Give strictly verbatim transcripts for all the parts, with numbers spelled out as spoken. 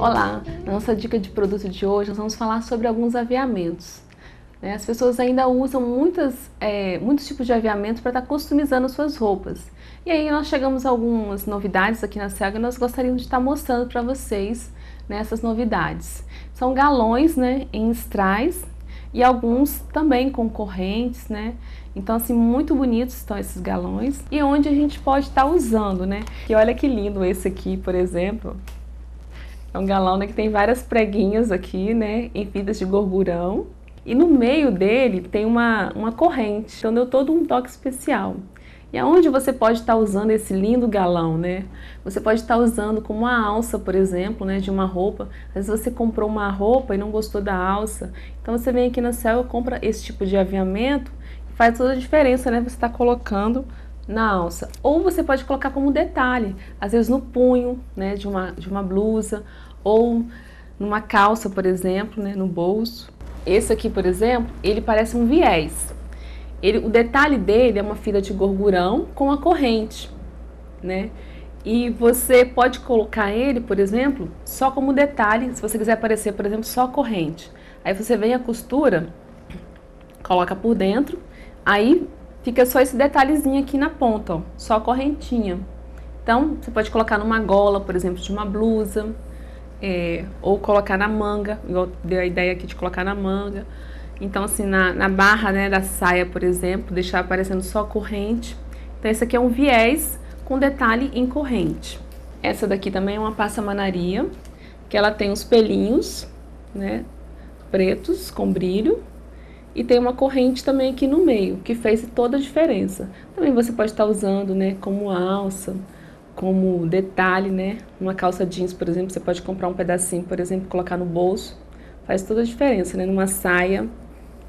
Olá! Na nossa dica de produto de hoje, nós vamos falar sobre alguns aviamentos. Né? As pessoas ainda usam muitas, é, muitos tipos de aviamento para estar tá customizando suas roupas. E aí nós chegamos a algumas novidades aqui na Celga e nós gostaríamos de estar tá mostrando para vocês né, essas novidades. São galões né, em strass e alguns também com correntes, né? Então, assim, muito bonitos estão esses galões. E onde a gente pode estar tá usando, né? E olha que lindo esse aqui, por exemplo. É um galão né, que tem várias preguinhas aqui, né, em fitas de gorgurão. E no meio dele tem uma, uma corrente, então deu todo um toque especial. E aonde você pode estar usando esse lindo galão, né? Você pode estar usando como uma alça, por exemplo, né, de uma roupa. Às vezes você comprou uma roupa e não gostou da alça. Então você vem aqui na Celga, compra esse tipo de aviamento, faz toda a diferença, né? Você está colocando na alça, ou você pode colocar como detalhe, às vezes no punho, né, de uma, de uma blusa, ou numa calça, por exemplo, né, no bolso. Esse aqui, por exemplo, ele parece um viés. Ele, o detalhe dele é uma fita de gorgurão com a corrente, né? E você pode colocar ele, por exemplo, só como detalhe, se você quiser aparecer, por exemplo, só a corrente. Aí você vem a costura, coloca por dentro, aí fica só esse detalhezinho aqui na ponta, ó, só a correntinha. Então, você pode colocar numa gola, por exemplo, de uma blusa, é, ou colocar na manga, igual deu a ideia aqui de colocar na manga. Então, assim, na, na barra né, da saia, por exemplo, deixar aparecendo só a corrente. Então, esse aqui é um viés com detalhe em corrente. Essa daqui também é uma passamanaria, que ela tem os pelinhos, né, pretos, com brilho. E tem uma corrente também aqui no meio, que fez toda a diferença. Também você pode estar usando, né, como alça, como detalhe, né? Uma calça jeans, por exemplo, você pode comprar um pedacinho, por exemplo, colocar no bolso. Faz toda a diferença, né? Numa saia,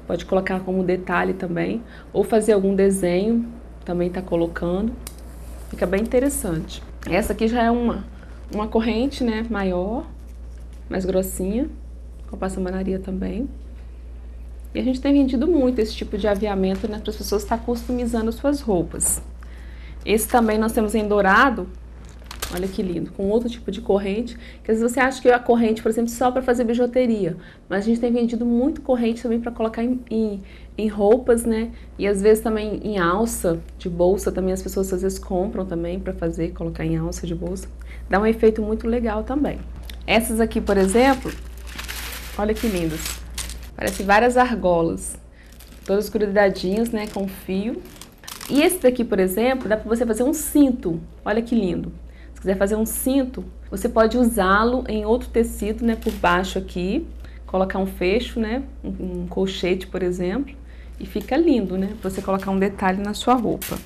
pode colocar como detalhe também. Ou fazer algum desenho, também tá colocando. Fica bem interessante. Essa aqui já é uma, uma corrente, né, maior, mais grossinha. Com a passamanaria também. E a gente tem vendido muito esse tipo de aviamento, né, para as pessoas estar customizando suas roupas. Esse também nós temos em dourado, olha que lindo, com outro tipo de corrente, que às vezes você acha que a corrente, por exemplo, só para fazer bijuteria, mas a gente tem vendido muito corrente também para colocar em, em, em roupas, né, e às vezes também em alça de bolsa, também as pessoas às vezes compram também para fazer, colocar em alça de bolsa, dá um efeito muito legal também. Essas aqui, por exemplo, olha que lindas. Parece várias argolas, todas grudadinhas, né, com fio. E esse daqui, por exemplo, dá para você fazer um cinto. Olha que lindo. Se quiser fazer um cinto, você pode usá-lo em outro tecido, né, por baixo aqui. Colocar um fecho, né, um, um colchete, por exemplo. E fica lindo, né, você colocar um detalhe na sua roupa.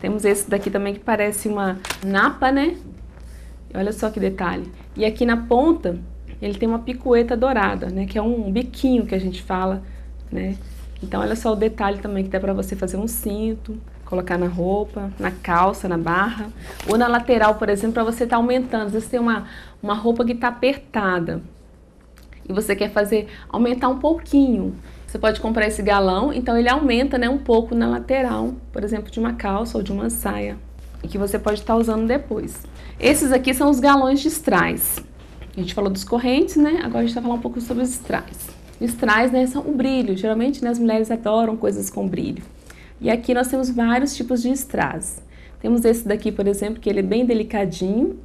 Temos esse daqui também que parece uma napa, né? Olha só que detalhe. E aqui na ponta... ele tem uma picueta dourada, né, que é um biquinho que a gente fala, né, então olha só o detalhe também que dá pra você fazer um cinto, colocar na roupa, na calça, na barra, ou na lateral, por exemplo, pra você tá aumentando, às vezes tem uma, uma roupa que tá apertada, e você quer fazer, aumentar um pouquinho, você pode comprar esse galão, então ele aumenta, né, um pouco na lateral, por exemplo, de uma calça ou de uma saia, e que você pode estar usando depois. Esses aqui são os galões de strass. A gente falou dos correntes, né? Agora a gente vai falar um pouco sobre os strass. Os strass, né, são o brilho. Geralmente, né, as mulheres adoram coisas com brilho. E aqui nós temos vários tipos de strass. Temos esse daqui, por exemplo, que ele é bem delicadinho.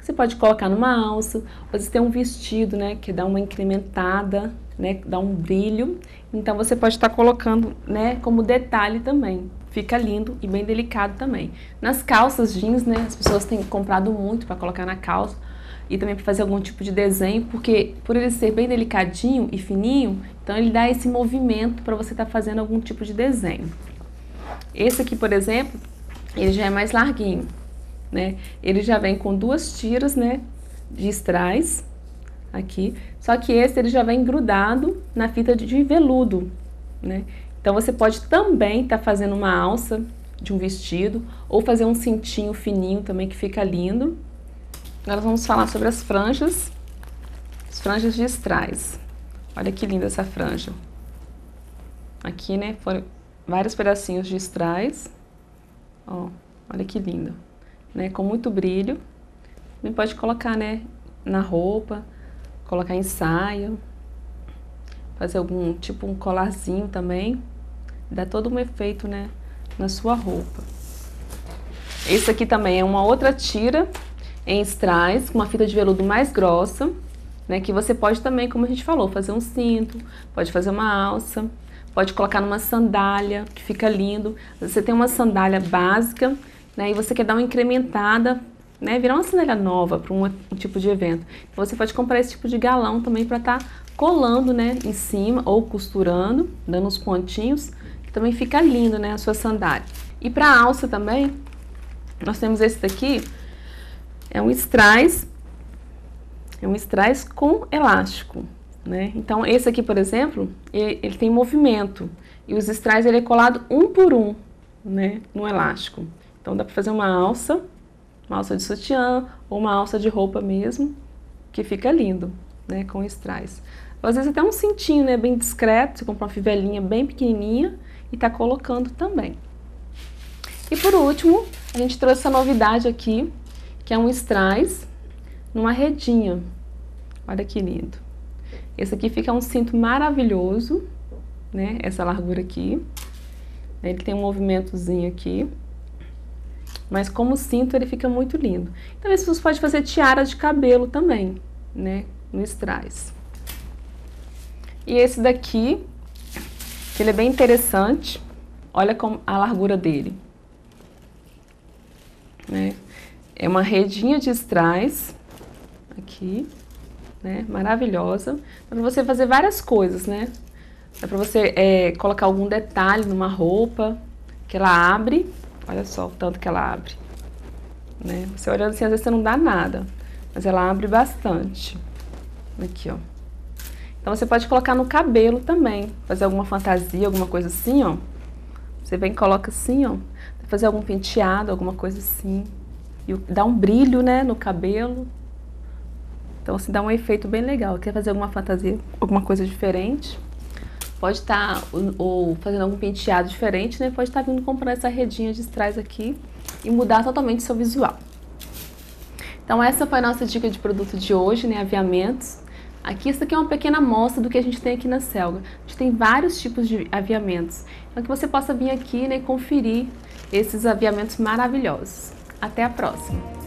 Você pode colocar numa alça, ou você tem um vestido, né, que dá uma incrementada, né, dá um brilho. Então você pode estar colocando, né, como detalhe também. Fica lindo e bem delicado também. Nas calças jeans, né, as pessoas têm comprado muito para colocar na calça. E também para fazer algum tipo de desenho, porque por ele ser bem delicadinho e fininho, então ele dá esse movimento para você estar tá fazendo algum tipo de desenho. Esse aqui, por exemplo, ele já é mais larguinho, né? Ele já vem com duas tiras, né, de strass aqui, só que esse ele já vem grudado na fita de veludo, né? Então você pode também estar tá fazendo uma alça de um vestido, ou fazer um cintinho fininho também que fica lindo. Agora vamos falar sobre as franjas, as franjas de strass. Olha que linda essa franja. Aqui, né, foram vários pedacinhos de strass. Ó, olha que linda, né, com muito brilho. Também pode colocar, né, na roupa, colocar ensaio, fazer algum tipo um colarzinho também, dá todo um efeito, né, na sua roupa. Esse aqui também é uma outra tira em strass, com uma fita de veludo mais grossa, né, que você pode também, como a gente falou, fazer um cinto, pode fazer uma alça, pode colocar numa sandália, que fica lindo. Você tem uma sandália básica, né, e você quer dar uma incrementada, né, virar uma sandália nova para um, um tipo de evento. Então, você pode comprar esse tipo de galão também para estar tá colando, né, em cima ou costurando, dando uns pontinhos, que também fica lindo, né, a sua sandália. E para a alça também, nós temos esse daqui, é um strass, é um strass com elástico, né? Então, esse aqui, por exemplo, ele, ele tem movimento. E os strass, ele é colado um por um, né, no elástico. Então, dá pra fazer uma alça, uma alça de sutiã, ou uma alça de roupa mesmo, que fica lindo, né, com strass. Às vezes, até um cintinho, né, bem discreto, você compra uma fivelinha bem pequenininha e tá colocando também. E, por último, a gente trouxe essa novidade aqui, que é um strass numa redinha. Olha que lindo. Esse aqui fica um cinto maravilhoso, né? Essa largura aqui. Ele tem um movimentozinho aqui. Mas como cinto ele fica muito lindo. Então você pode fazer tiara de cabelo também, né? No strass. E esse daqui, ele é bem interessante. Olha como a largura dele, né? É uma redinha de strass, aqui, né, maravilhosa. Dá pra você fazer várias coisas, né? Dá pra você é, colocar algum detalhe numa roupa, que ela abre, olha só o tanto que ela abre, né? Você olhando assim, às vezes você não dá nada, mas ela abre bastante. Aqui, ó. Então você pode colocar no cabelo também, fazer alguma fantasia, alguma coisa assim, ó. Você vem e coloca assim, ó, fazer algum penteado, alguma coisa assim. E dá um brilho, né, no cabelo. Então, assim, dá um efeito bem legal. Quer fazer alguma fantasia, alguma coisa diferente? Pode estar, tá, ou, ou fazendo algum penteado diferente, né? Pode estar tá vindo comprar essa redinha de strass aqui e mudar totalmente seu visual. Então, essa foi a nossa dica de produto de hoje, né? Aviamentos. Aqui, isso aqui é uma pequena amostra do que a gente tem aqui na Celga. A gente tem vários tipos de aviamentos. Então, que você possa vir aqui, né, conferir esses aviamentos maravilhosos. Até a próxima!